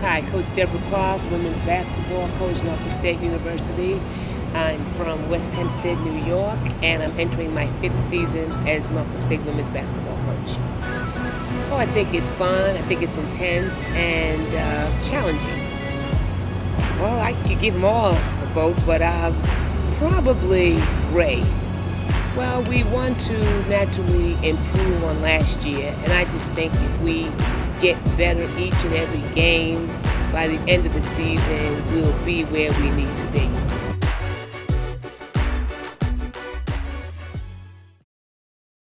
Hi, Coach Deborah Clark, women's basketball coach, Norfolk State University. I'm from West Hempstead, New York, and I'm entering my 5th season as Norfolk State women's basketball coach. Oh, I think it's fun, I think it's intense, and challenging. Well, I could give them all a vote, but probably Ray. Well, we want to naturally improve on last year, and I just think if we get better each and every game, by the end of the season, we'll be where we need to be.